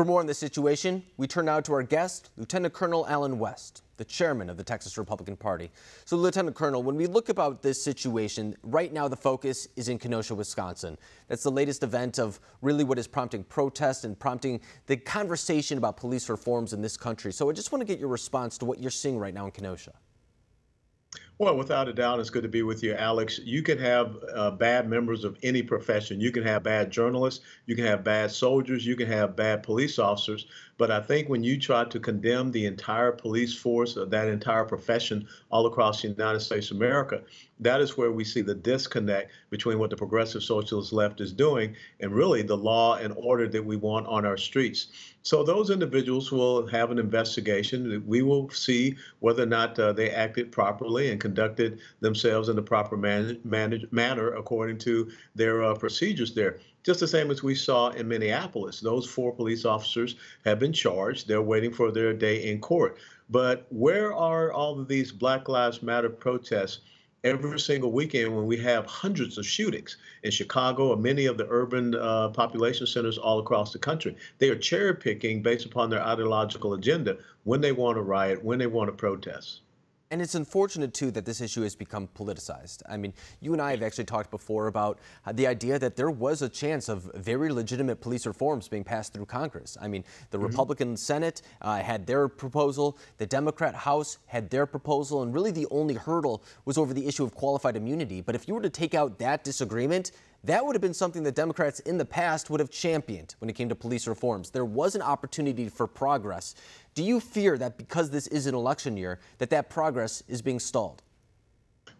For more on this situation, we turn now to our guest, Lieutenant Colonel Allen West, the chairman of the Texas Republican Party. So, Lieutenant Colonel, when we look about this situation, right now the focus is in Kenosha, Wisconsin. That's the latest event of really what is prompting protest and prompting the conversation about police reforms in this country. So I just want to get your response to what you're seeing right now in Kenosha. Well, without a doubt, it's good to be with you, Alex. You can have bad members of any profession. You can have bad journalists. You can have bad soldiers. You can have bad police officers. But I think when you try to condemn the entire police force, that entire profession all across the United States of America, that is where we see the disconnect between what the progressive socialist left is doing and really the law and order that we want on our streets. So those individuals will have an investigation. We will see whether or not they acted properly and conducted themselves in the proper manner according to their procedures there. Just the same as we saw in Minneapolis. Those four police officers have been charged. They're waiting for their day in court. But where are all of these Black Lives Matter protests every single weekend when we have hundreds of shootings in Chicago and many of the urban population centers all across the country? They are cherry picking based upon their ideological agenda when they want to riot, when they want to protest. And it's unfortunate, too, that this issue has become politicized. I mean, you and I have actually talked before about the idea that there was a chance of very legitimate police reforms being passed through Congress. I mean, the Republican Senate had their proposal. The Democrat House had their proposal. And really the only hurdle was over the issue of qualified immunity. But if you were to take out that disagreement, that would have been something that Democrats in the past would have championed when it came to police reforms. There was an opportunity for progress. Do you fear that because this is an election year, that progress is being stalled?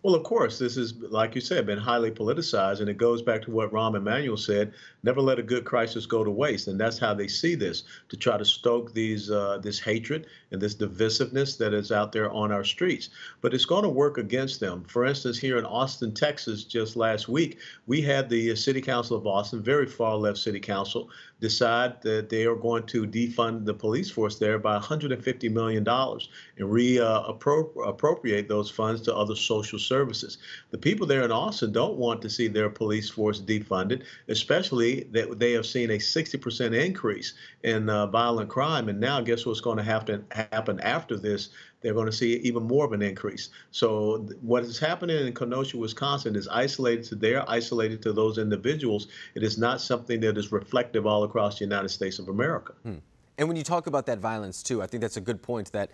Well, of course, this is, like you said, been highly politicized, and it goes back to what Rahm Emanuel said, never let a good crisis go to waste. And that's how they see this, to try to stoke these this hatred and this divisiveness that is out there on our streets. But it's going to work against them. For instance, here in Austin, Texas, just last week, we had the City Council of Austin, very far left City Council, decide that they are going to defund the police force there by $150 million and reappropriate those funds to other social services. The people there in Austin don't want to see their police force defunded, especially that they have seen a 60% increase in violent crime. And now guess what's going to have to happen after this? They're going to see even more of an increase. So what is happening in Kenosha, Wisconsin is isolated to there, isolated to those individuals. It is not something that is reflective all across the United States of America. And when you talk about that violence, too, I think that's a good point that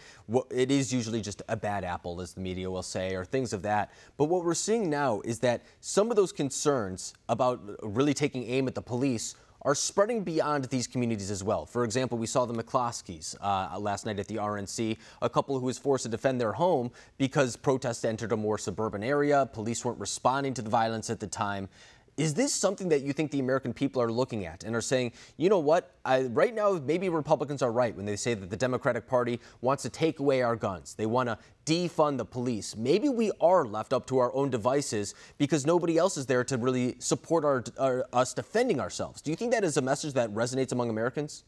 it is usually just a bad apple, as the media will say, or things of that. But what we're seeing now is that some of those concerns about really taking aim at the police are spreading beyond these communities as well. For example, we saw the McCloskeys last night at the RNC, a couple who was forced to defend their home because protests entered a more suburban area. Police weren't responding to the violence at the time. Is this something that you think the American people are looking at and are saying, you know what, right now maybe Republicans are right when they say that the Democratic Party wants to take away our guns. They want to defund the police. Maybe we are left up to our own devices because nobody else is there to really support us defending ourselves. Do you think that is a message that resonates among Americans?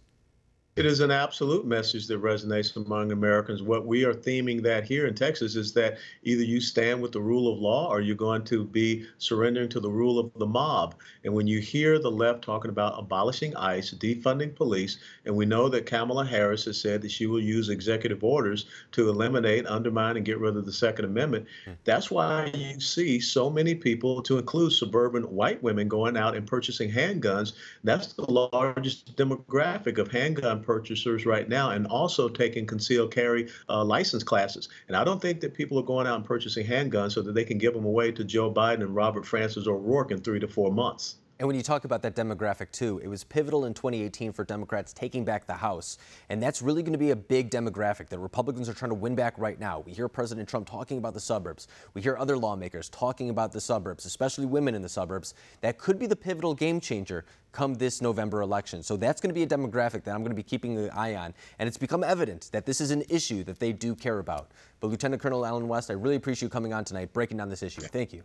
It is an absolute message that resonates among Americans. What we are theming that here in Texas is that either you stand with the rule of law or you're going to be surrendering to the rule of the mob. And when you hear the left talking about abolishing ICE, defunding police, and we know that Kamala Harris has said that she will use executive orders to eliminate, undermine, and get rid of the Second Amendment, that's why you see so many people, to include suburban white women, going out and purchasing handguns. That's the largest demographic of handgun purchasers right now, and also taking concealed carry license classes. And I don't think that people are going out and purchasing handguns so that they can give them away to Joe Biden and Robert Francis O'Rourke in 3 to 4 months. And when you talk about that demographic, too, it was pivotal in 2018 for Democrats taking back the House. And that's really going to be a big demographic that Republicans are trying to win back right now. We hear President Trump talking about the suburbs. We hear other lawmakers talking about the suburbs, especially women in the suburbs. That could be the pivotal game changer come this November election. So that's going to be a demographic that I'm going to be keeping an eye on. And it's become evident that this is an issue that they do care about. But Lieutenant Colonel Allen West, I really appreciate you coming on tonight, breaking down this issue. Thank you.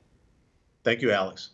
Thank you, Alex.